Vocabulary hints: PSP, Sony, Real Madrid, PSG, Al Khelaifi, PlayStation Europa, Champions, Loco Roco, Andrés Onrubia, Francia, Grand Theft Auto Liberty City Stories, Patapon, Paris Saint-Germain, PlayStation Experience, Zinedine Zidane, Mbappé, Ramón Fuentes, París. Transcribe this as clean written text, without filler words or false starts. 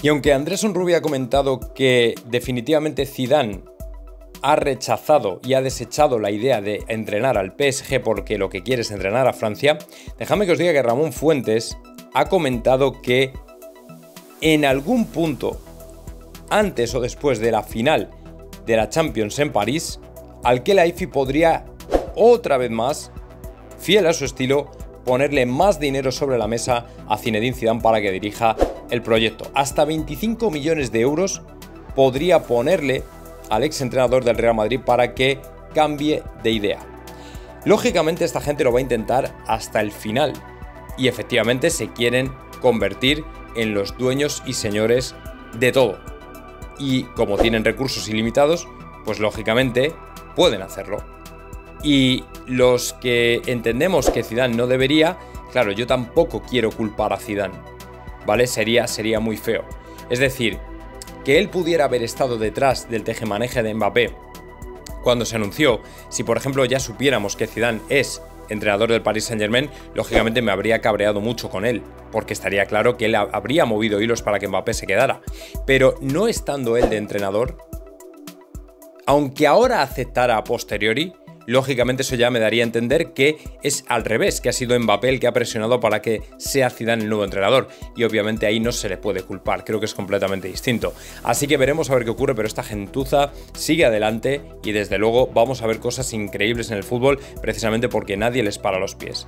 Y aunque Andrés Onrubia ha comentado que definitivamente Zidane ha rechazado y ha desechado la idea de entrenar al PSG porque lo que quiere es entrenar a Francia, déjame que os diga que Ramón Fuentes ha comentado que en algún punto, antes o después de la final de la Champions en París, Al Khelaifi podría, otra vez más, fiel a su estilo, ponerle más dinero sobre la mesa a Zinedine Zidane para que dirija el proyecto. Hasta 25 millones de euros podría ponerle al exentrenador del Real Madrid para que cambie de idea. Lógicamente esta gente lo va a intentar hasta el final y efectivamente se quieren convertir en los dueños y señores de todo. Y como tienen recursos ilimitados, pues lógicamente pueden hacerlo. Y los que entendemos que Zidane no debería, claro, yo tampoco quiero culpar a Zidane, ¿vale? Sería muy feo. Es decir, que él pudiera haber estado detrás del tejemaneje de Mbappé cuando se anunció. Si por ejemplo ya supiéramos que Zidane es entrenador del Paris Saint-Germain, lógicamente me habría cabreado mucho con él, porque estaría claro que él habría movido hilos para que Mbappé se quedara. Pero no estando él de entrenador, aunque ahora aceptara a posteriori, lógicamente eso ya me daría a entender que es al revés, que ha sido Mbappé el que ha presionado para que sea Zidane el nuevo entrenador, y obviamente ahí no se le puede culpar, creo que es completamente distinto. Así que veremos a ver qué ocurre, pero esta gentuza sigue adelante y desde luego vamos a ver cosas increíbles en el fútbol, precisamente porque nadie les para los pies.